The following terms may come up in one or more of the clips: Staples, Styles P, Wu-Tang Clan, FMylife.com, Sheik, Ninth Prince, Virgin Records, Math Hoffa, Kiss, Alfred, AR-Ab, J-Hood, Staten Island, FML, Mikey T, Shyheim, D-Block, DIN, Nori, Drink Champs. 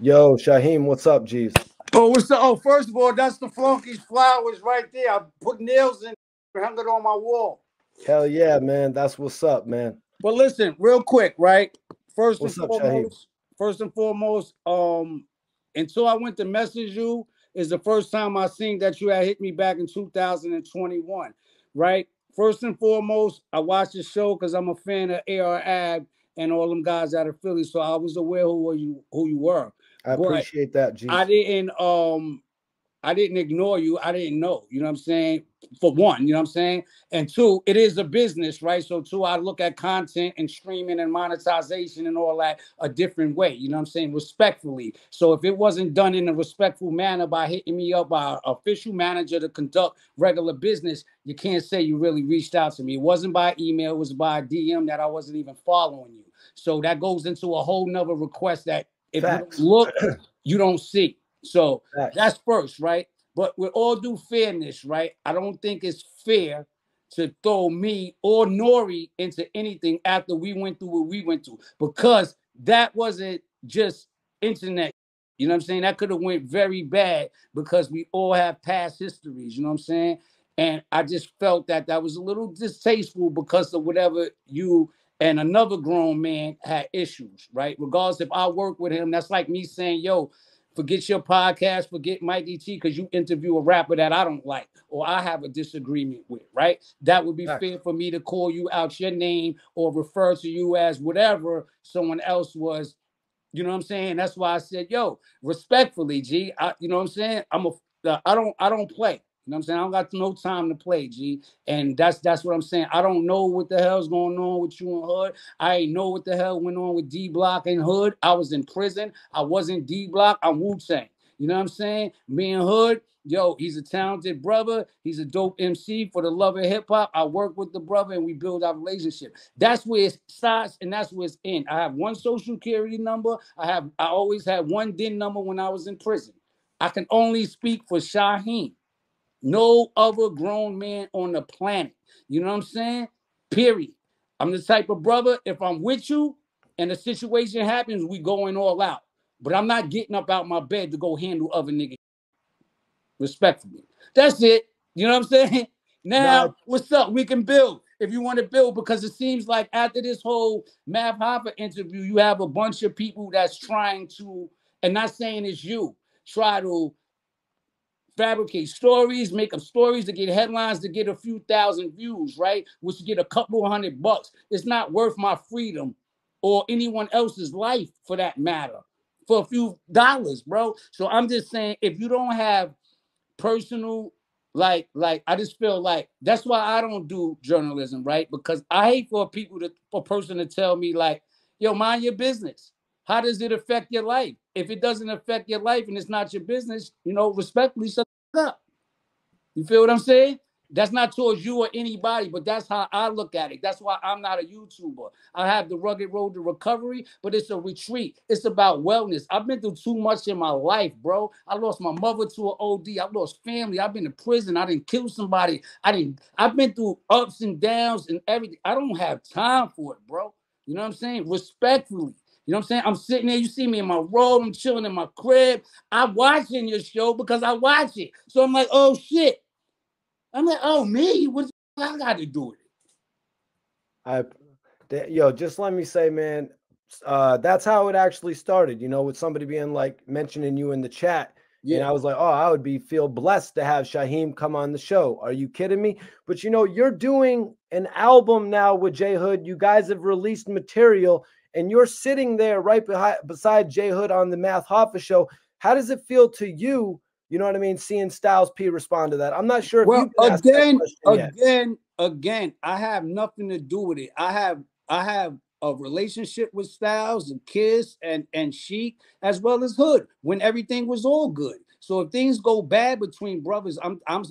Yo, Shyheim, what's up, Jeez? Oh, what's the? Oh, first of all, that's the Flunky's flowers right there. I put nails in, hung it on my wall. Hell yeah, man. That's what's up, man. But listen, real quick, right? First and foremost, until I went to message you is the first time I seen that you had hit me back in 2021, right? First and foremost, I watched the show because I'm a fan of AR-Ab and all them guys out of Philly, so I was aware who you were. I appreciate that, G. I didn't ignore you. I didn't know. You know what I'm saying? For one, you know what I'm saying? And two, it is a business, right? So two, I look at content and streaming and monetization and all that a different way. You know what I'm saying? Respectfully. So if it wasn't done in a respectful manner by hitting me up by an official manager to conduct regular business, you can't say you really reached out to me. It wasn't by email. It was by DM that I wasn't even following you. So that goes into a whole nother request that if Facts. You look, you don't see. So that's first, right? But with all due fairness, right? I don't think it's fair to throw me or Nori into anything after we went through what we went through, because that wasn't just internet. You know what I'm saying? That could have went very bad because we all have past histories. You know what I'm saying? And I just felt that that was a little distasteful because of whatever you and another grown man had issues, right? Regardless if I work with him, that's like me saying, yo, forget your podcast, forget Mikey T, because you interview a rapper that I don't like or I have a disagreement with, right? That would be fair for me to call you out your name or refer to you as whatever someone else was. You know what I'm saying? That's why I said, yo, respectfully, G, you know what I'm saying? I don't play. You know what I'm saying? I don't got no time to play, G. And that's what I'm saying. I don't know what the hell's going on with you and Hood. I ain't know what the hell went on with D-Block and Hood. I was in prison. I wasn't D-Block. I'm Wu-Tang. You know what I'm saying? Me and Hood, yo, he's a talented brother. He's a dope MC for the love of hip-hop. I work with the brother, and we build our relationship. That's where it starts, and that's where it's in. I have one social security number. I always had one DIN number when I was in prison. I can only speak for Shyheim. No other grown man on the planet. You know what I'm saying? Period. I'm the type of brother, if I'm with you and the situation happens, we going all out. But I'm not getting up out my bed to go handle other niggas. Respectfully. That's it. You know what I'm saying? Now, what's up? We can build if you want to build, because it seems like after this whole Math Hoffa interview, you have a bunch of people that's trying to, and not saying it's you, try to fabricate stories, make up stories to get headlines, to get a few thousand views, right? Which get a couple $100. It's not worth my freedom or anyone else's life for that matter for a few dollars, bro. So I'm just saying, if you don't have personal, like I just feel like that's why I don't do journalism, right? Because I hate for a person to tell me like, yo, mind your business. How does it affect your life? If it doesn't affect your life and it's not your business, you know, respectfully shut up. You feel what I'm saying? That's not towards you or anybody, but that's how I look at it. That's why I'm not a YouTuber. I have the rugged road to recovery, but it's a retreat. It's about wellness. I've been through too much in my life, bro. I lost my mother to an OD. I lost family. I've been to prison. I didn't kill somebody. I've been through ups and downs and everything. I don't have time for it, bro. You know what I'm saying? Respectfully. You know what I'm saying? I'm sitting there. You see me in my robe. I'm chilling in my crib. I'm watching your show because I watch it. So I'm like, oh, shit. I'm like, oh, me? What the I got to do with it? Yo, just let me say, man, that's how it actually started, you know, with somebody being like mentioning you in the chat. Yeah. And I was like, oh, I would feel blessed to have Shyheim come on the show. Are you kidding me? But, you know, you're doing an album now with J-Hood. You guys have released material. And you're sitting there right beside J-Hood on the Math Hoffa show. How does it feel to you, you know what I mean, seeing Styles P respond to that? I'm not sure if you can ask that question yet. I have nothing to do with it. I have a relationship with Styles and Kiss and Sheik, as well as Hood, when everything was all good. So if things go bad between brothers,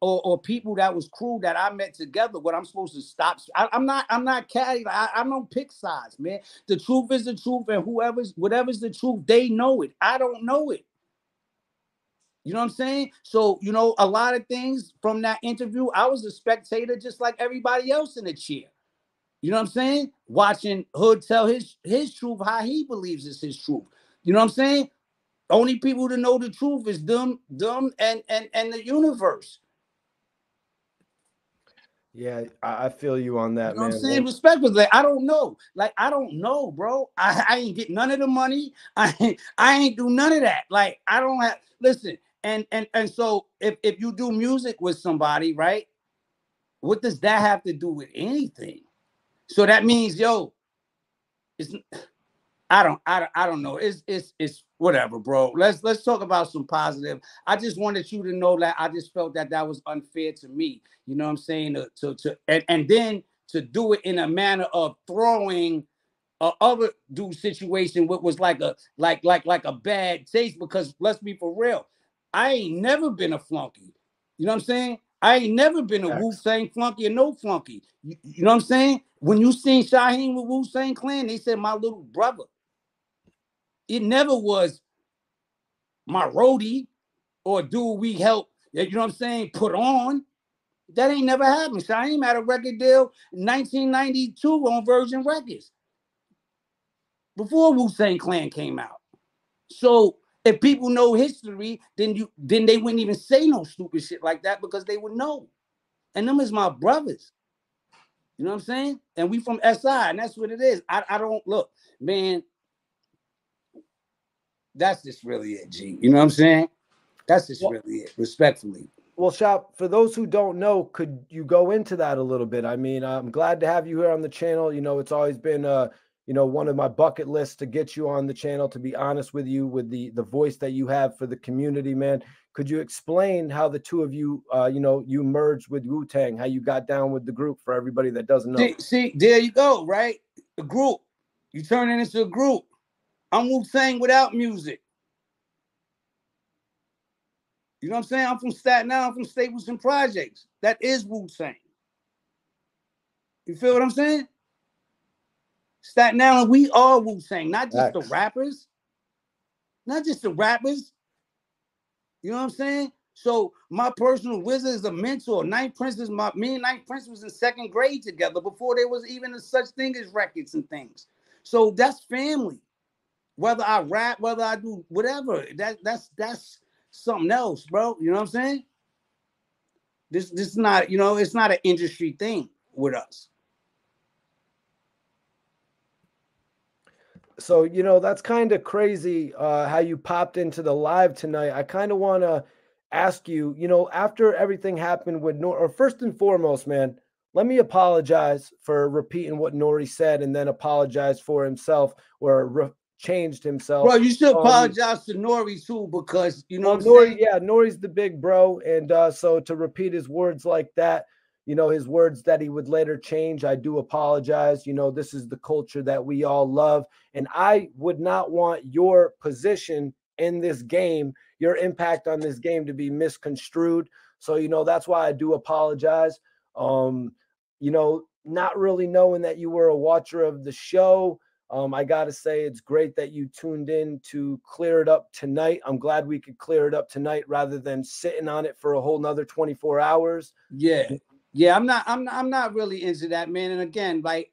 or people that was crew that I met together, what I'm supposed to stop? I'm not catty. I don't pick sides, man. The truth is the truth, and whatever's the truth, they know it. I don't know it. You know what I'm saying? So you know, a lot of things from that interview, I was a spectator just like everybody else in the chair. You know what I'm saying? Watching Hood tell his truth, how he believes is his truth. You know what I'm saying? Only people to know the truth is them and the universe. Yeah, I feel you on that, you know, man. What I'm saying? Respectfully, like, I don't know. Like, I don't know, bro. I ain't get none of the money. I ain't do none of that. Like, I don't have, listen, and so if you do music with somebody, right? What does that have to do with anything? So that means, yo, it's I don't know. It's whatever, bro. Let's talk about some positive. I just wanted you to know that I just felt that that was unfair to me. You know what I'm saying? And then to do it in a manner of throwing a other dude situation, what was like a bad taste. Because let's be for real, I ain't never been a flunky. You know what I'm saying? I ain't never been a Wu-Tang flunky or no flunky. You know what I'm saying? When you seen Shyheim with Wu-Tang Clan, they said my little brother. It never was my roadie or dude we helped, you know what I'm saying, put on. That ain't never happened. Shyheim had a record deal in 1992 on Virgin Records before Wu-Tang Clan came out. So if people know history, then they wouldn't even say no stupid shit like that because they would know. And them is my brothers. You know what I'm saying? And we from SI, and that's what it is. I don't look, man. That's just really it, G. You know what I'm saying? That's just really it, respectfully. Well, Shop, for those who don't know, could you go into that a little bit? I mean, I'm glad to have you here on the channel. You know, it's always been you know, one of my bucket lists to get you on the channel, to be honest with you, with the voice that you have for the community, man. Could you explain how the two of you, you know, you merged with Wu-Tang, how you got down with the group for everybody that doesn't know? See, there you go, right? A group. You turn it into a group. I'm Wu-Tang without music. You know what I'm saying? I'm from Staten Island, from Staples and Projects. That is Wu-Tang. You feel what I'm saying? Staten Island, we are Wu-Tang, not just the rappers. Not just the rappers. You know what I'm saying? So my personal wizard is a mentor. Ninth Prince is me and Ninth Prince was in second grade together before there was even a such thing as records and things. So that's family. Whether I rap, whether I do whatever, that's something else, bro. You know what I'm saying? This is not, you know, it's not an industry thing with us. So, you know, that's kind of crazy how you popped into the live tonight. I kind of want to ask you, you know, after everything happened with Nori, or first and foremost, man, let me apologize for repeating what Nori said and then apologize for himself or changed himself. Bro, you should apologize to Nori too, because, you know, Nori, yeah, Nori's the big bro. And so to repeat his words like that, you know, his words that he would later change, I do apologize. You know, this is the culture that we all love. And I would not want your position in this game, your impact on this game, to be misconstrued. So, you know, that's why I do apologize. You know, not really knowing that you were a watcher of the show. I got to say, it's great that you tuned in to clear it up tonight. I'm glad we could clear it up tonight rather than sitting on it for a whole nother 24 hours. Yeah. Yeah, I'm not really into that, man. And again, like,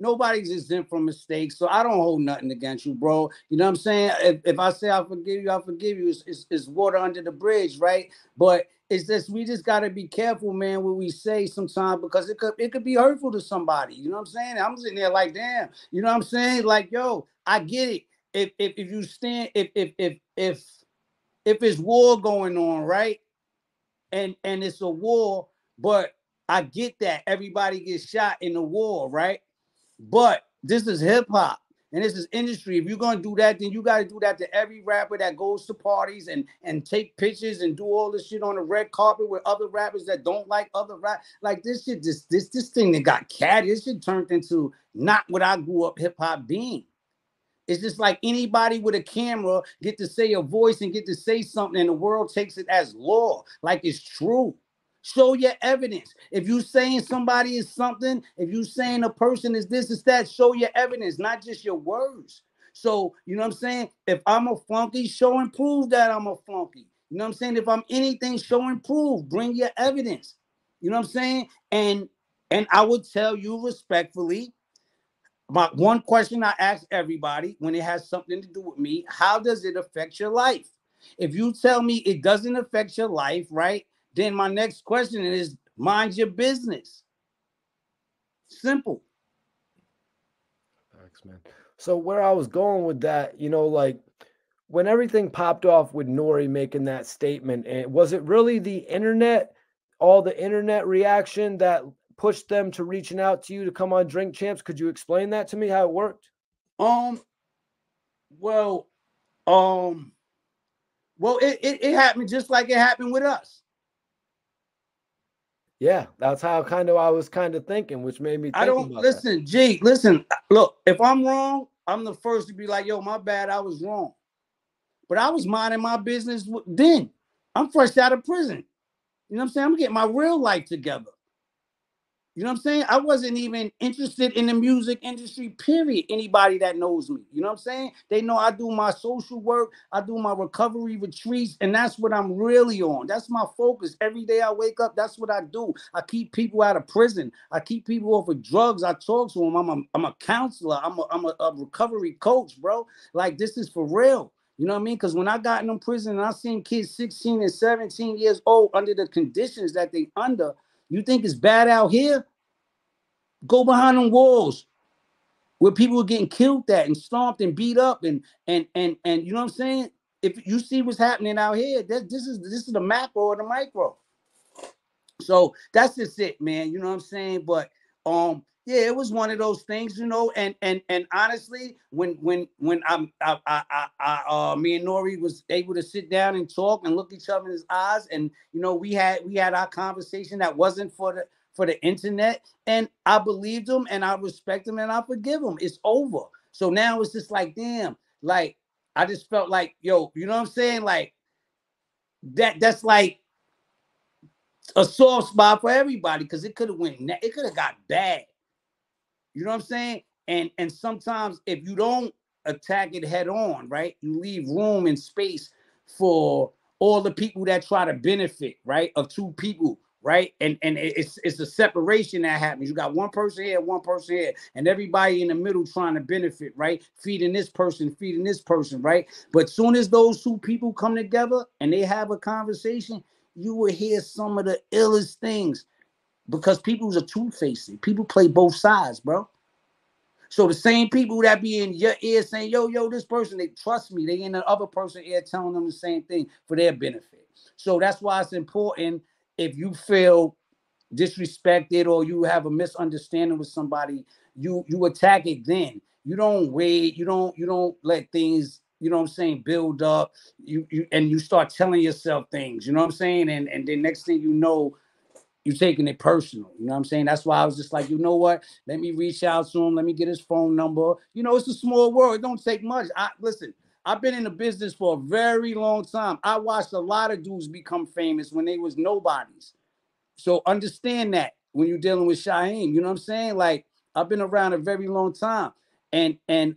nobody's exempt from mistakes, so I don't hold nothing against you, bro. You know what I'm saying? If I say I forgive you, I forgive you. It's water under the bridge, right? But it's just, we just gotta be careful, man, what we say sometimes, because it could be hurtful to somebody. You know what I'm saying? I'm sitting there like, damn. You know what I'm saying? Like, yo, I get it. If you stand, if it's war going on, right? And it's a war. But I get that everybody gets shot in the war, right? But this is hip hop and this is industry. If you're gonna do that, then you gotta do that to every rapper that goes to parties and take pictures and do all this shit on the red carpet with other rappers that don't like other rap. Like this shit, this thing that got catty, this shit turned into not what I grew up hip hop being. It's just like anybody with a camera get to say a voice and get to say something, and the world takes it as law, like it's true. Show your evidence. If you're saying somebody is something, if you're saying a person is this, is that, show your evidence, not just your words. So, you know what I'm saying? If I'm a flunky, show and prove that I'm a flunky. You know what I'm saying? If I'm anything, show and prove. Bring your evidence. You know what I'm saying? And I would tell you respectfully, My one question I ask everybody when it has something to do with me, how does it affect your life? If you tell me it doesn't affect your life, right? Then my next question is, mind your business. Simple. Thanks, man. So where I was going with that, you know, like when everything popped off with Nori making that statement, and was it really the internet, all the internet reaction that pushed them to reaching out to you to come on Drink Champs? Could you explain that to me, how it worked? Well, it happened just like it happened with us. Yeah, that's how kind of I was kind of thinking, which made me think about listen, that. G, listen, look, if I'm wrong, I'm the first to be like, yo, my bad, I was wrong. But I was minding my business then. I'm fresh out of prison. You know what I'm saying? I'm getting my real life together. You know what I'm saying? I wasn't even interested in the music industry, period. Anybody that knows me, you know what I'm saying? They know I do my social work. I do my recovery retreats, and that's what I'm really on. That's my focus. Every day I wake up, that's what I do. I keep people out of prison. I keep people off of drugs. I talk to them. I'm a counselor. I'm a recovery coach, bro. Like, this is for real. You know what I mean? Because when I got in prison and I seen kids 16 and 17 years old under the conditions that they under, you think it's bad out here? Go behind them walls where people are getting killed at and stomped and beat up and you know what I'm saying? If you see what's happening out here, this is the macro or the micro. So that's just it, man. You know what I'm saying? But yeah, it was one of those things, you know. And honestly, when me and Nori was able to sit down and talk and look each other in his eyes, and you know, we had our conversation that wasn't for the internet, and I believed him, and I respect him, and I forgive him. It's over. So now it's just like, damn, like I just felt like, yo, you know what I'm saying? Like that's like a soft spot for everybody, because it could have went, it could have got bad. You know what I'm saying? And sometimes if you don't attack it head on, right, you leave room and space for all the people that try to benefit, right, of two people, right? And it's a separation that happens. You got one person here, one person here, and everybody in the middle trying to benefit, right? Feeding this person, right? But soon as those two people come together and they have a conversation, you will hear some of the illest things. Because people's a two-faced. People play both sides, bro. So the same people that be in your ear saying, yo, yo, this person, they trust me. They in the other person's ear telling them the same thing for their benefit. So that's why it's important, if you feel disrespected or you have a misunderstanding with somebody, you attack it then. You don't wait. You don't let things, you know what I'm saying, build up. You start telling yourself things, you know what I'm saying? And then next thing you know, you're taking it personal. You know what I'm saying? That's why I was just like, you know what? Let me reach out to him. Let me get his phone number. You know, it's a small world. It don't take much. Listen, I've been in the business for a very long time. I watched a lot of dudes become famous when they was nobodies. So understand that when you're dealing with Shyheim. You know what I'm saying? Like, I've been around a very long time. And I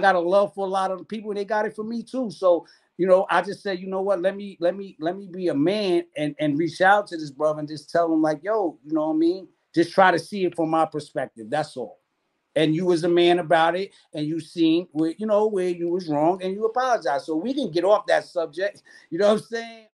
got a love for a lot of people, and they got it for me too. So, you know, I just said, you know what, let me be a man and reach out to this brother and just tell him, like, yo, you know what I mean? Just try to see it from my perspective. That's all. And you was a man about it, and you seen where you was wrong, and you apologize. So we can get off that subject. You know what I'm saying?